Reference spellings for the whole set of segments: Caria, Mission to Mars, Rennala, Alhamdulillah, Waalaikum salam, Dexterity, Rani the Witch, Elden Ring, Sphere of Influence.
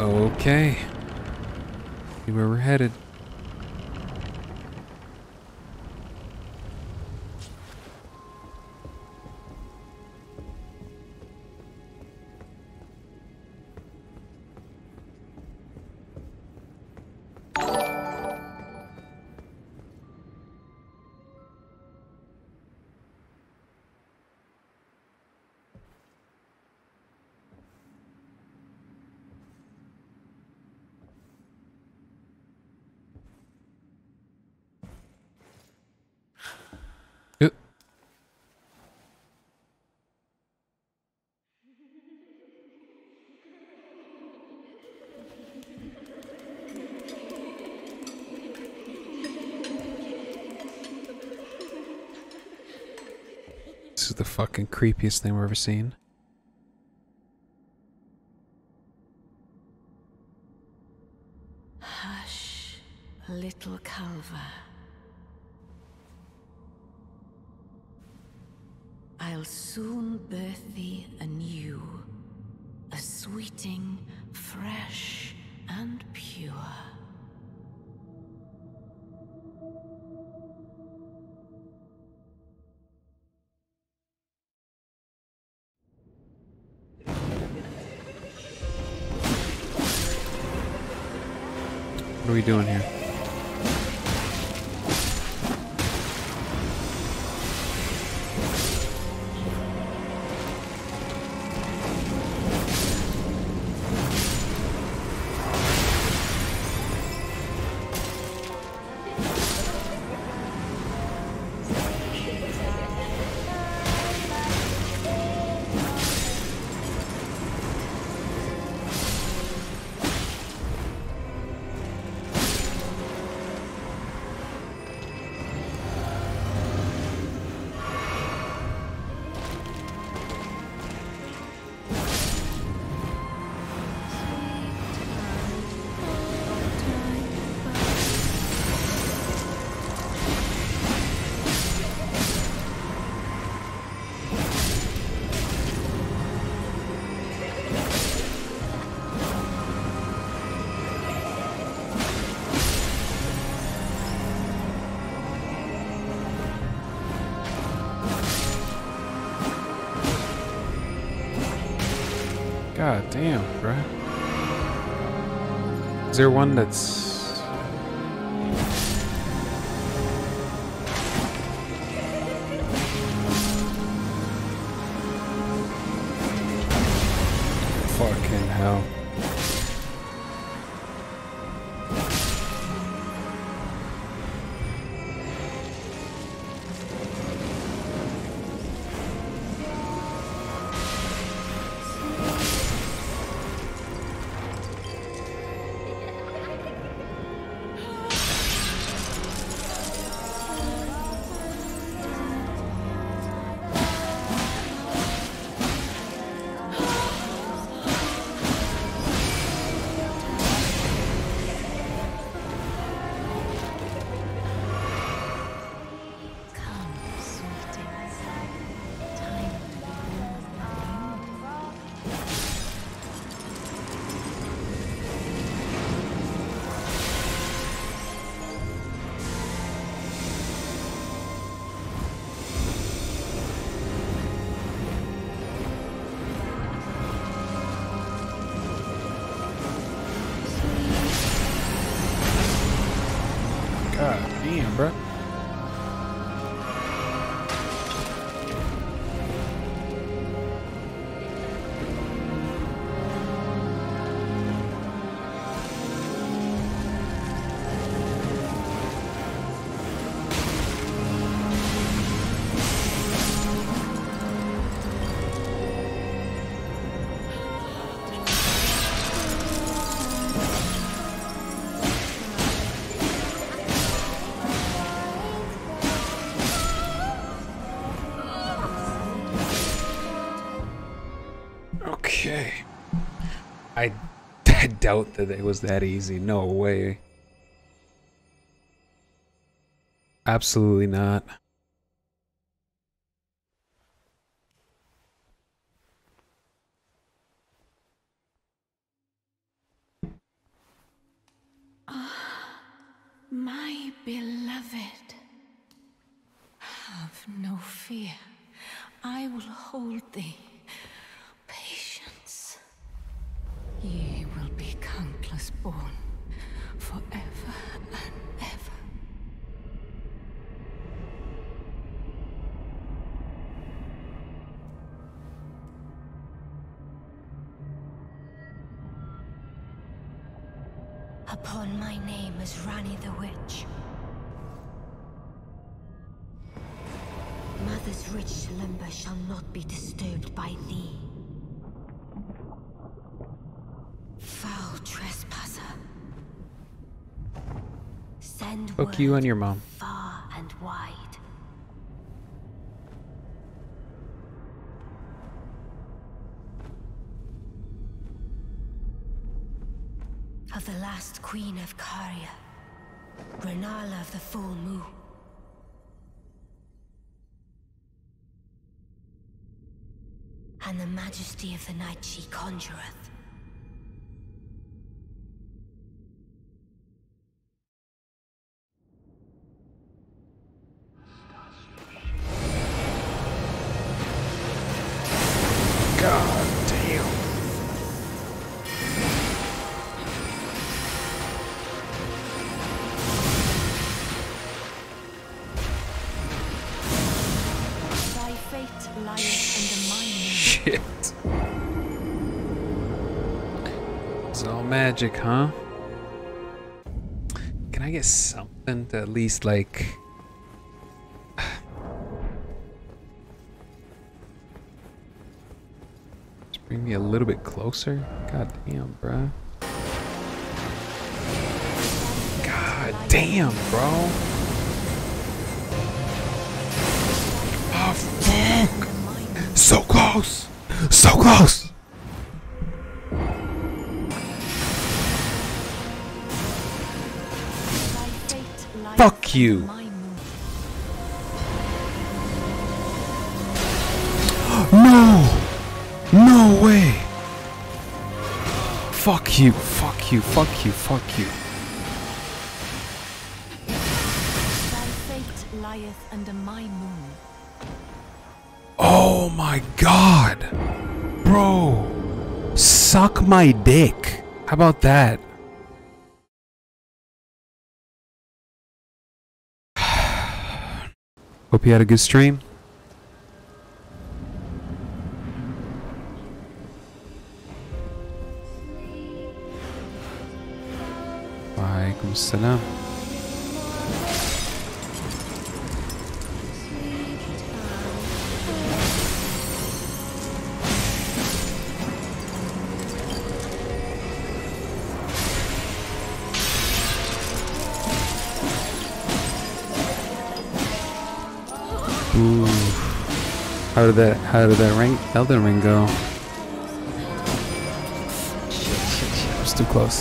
Okay. See where we're headed. This is the fucking creepiest thing we've ever seen. Hush, little Calva. I'll soon birth thee anew, a sweeting, fresh and pure. What are we doing here? God damn, bruh. Is there one that's... I doubt that it was that easy. No way. Absolutely not. My beloved, have no fear. I will hold thee. Patience. Ye will be countless born, forever and ever. Upon my name is Rani the Witch. Mother's rich slumber shall not be disturbed by thee. Foul trespasser. Send word you and your mom far and wide. Of the last queen of Caria, Rennala of the full moon. And the majesty of the night she conjureth. God damn. Thy fate lies in the mind. Shit. It's all magic, huh? Can I get something to at least, like... just bring me a little bit closer? God damn, bruh. God damn, bro! Oh, fuck! So close! So close! Fuck you! No! No way! Fuck you! Fuck you! Fuck you! Fuck you! Thy fate lieth under my moon. Oh my god, bro, suck my dick. How about that? Hope you had a good stream. Waalaikum salam. Ooh. How did that Elden Ring go? Shit. It was too close.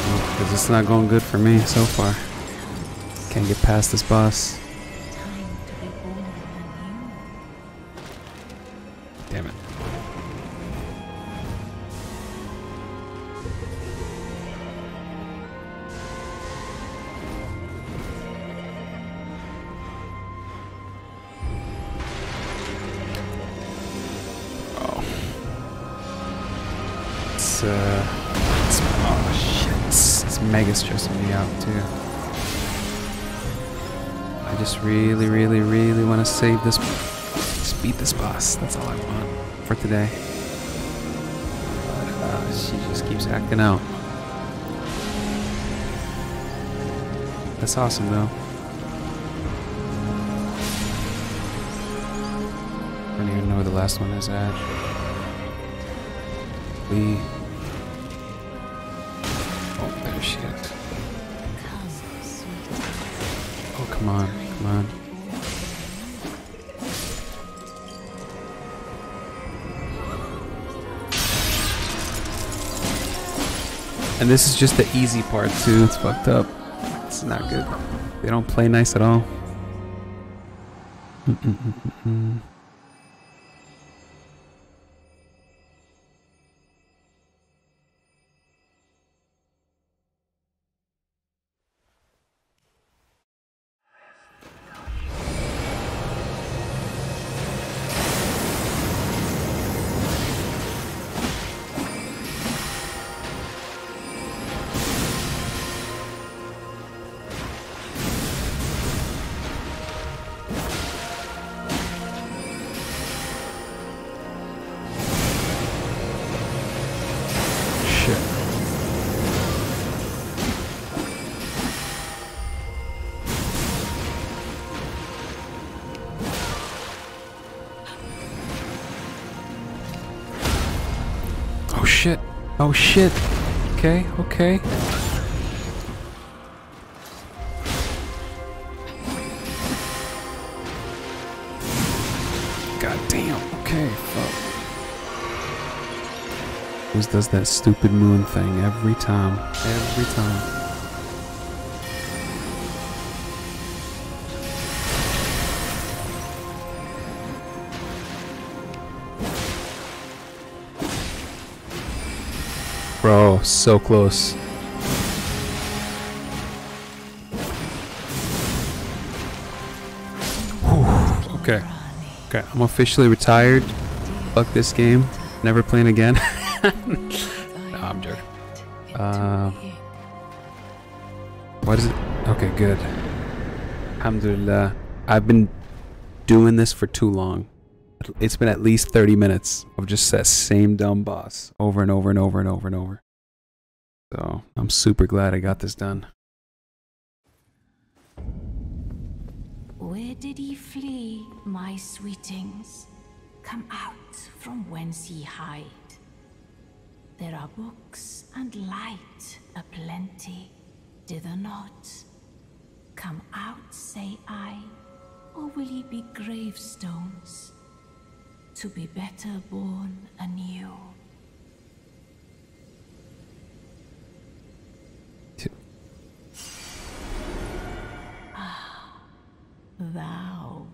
Because it's not going good for me so far. Can't get past this boss. Damn it. Oh shit, it's mega stressing me out too. I just really want to save this, just beat this boss, that's all I want for today. But she just keeps acting out. That's awesome though. I don't even know where the last one is at. Oh, there she is. Oh, come on, come on. And this is just the easy part, too. It's fucked up. It's not good. They don't play nice at all. shit. Oh shit. Oh shit. Okay, okay. God damn. Okay, fuck. Always does that stupid moon thing every time. Every time. Bro, so close. Whew. Okay. Okay, I'm officially retired. Fuck this game. Never playing again. No, I'm joking. What is it? Okay, good. Alhamdulillah. I've been doing this for too long. It's been at least 30 minutes of just that same dumb boss over and over and over and over and over. So, I'm super glad I got this done. Where did he flee, my sweetings? Come out from whence ye hide. There are books and light aplenty, dither not. Come out, say I, or will ye be gravestones, to be better born anew? Ah, thou,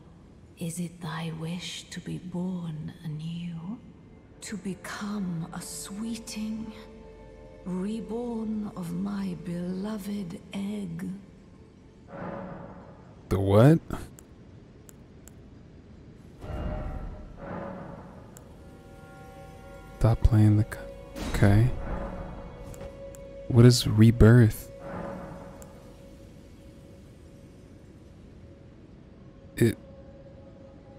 is it thy wish to be born anew? To become a sweeting, reborn of my beloved egg. The what? Stop playing the... Okay. What is rebirth? It... I feel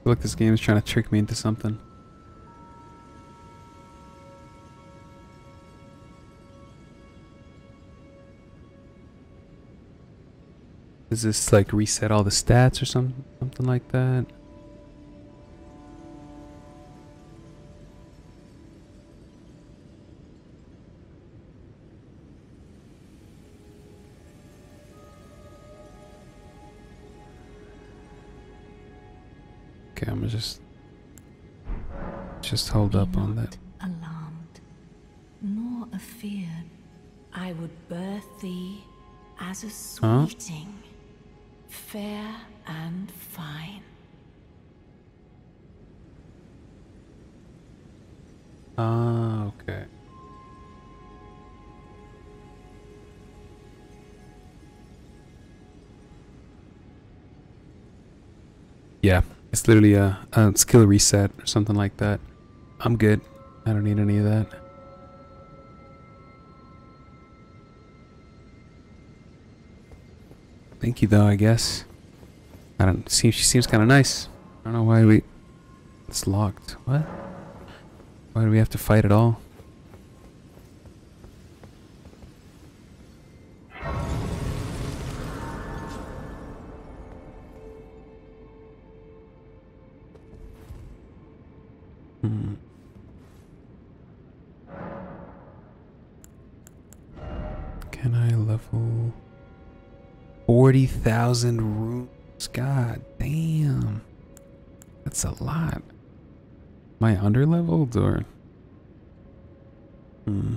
like this game is trying to trick me into something. Does this like reset all the stats or something like that? Okay, I'm gonna just hold up on that. Alarmed, nor afeard, I would birth thee as a sweeting. Huh? Fair and fine. Ah, okay. Yeah, it's literally a skill reset or something like that. I'm good. I don't need any of that. Thank you, though, I guess. I don't see. She seems kind of nice. I don't know why we... It's locked. What? Why do we have to fight at all? Hmm. Can I level... 40,000 rooms. God damn. That's a lot. Am I underleveled or? Hmm.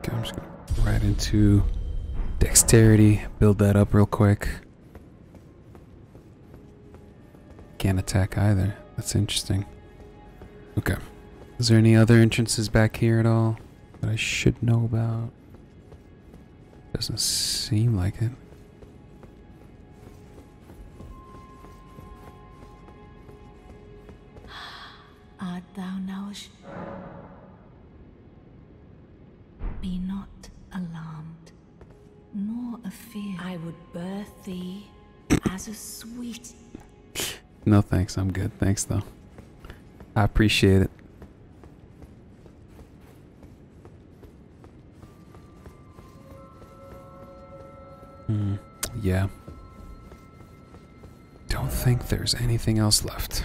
Okay, I'm just going to right into Dexterity, build that up real quick. Can't attack either. That's interesting. Okay. Is there any other entrances back here at all that I should know about? Doesn't seem like it. Art thou now? would birth thee as a sweet. No thanks, I'm good. Thanks though. I appreciate it. Yeah. Don't think there's anything else left.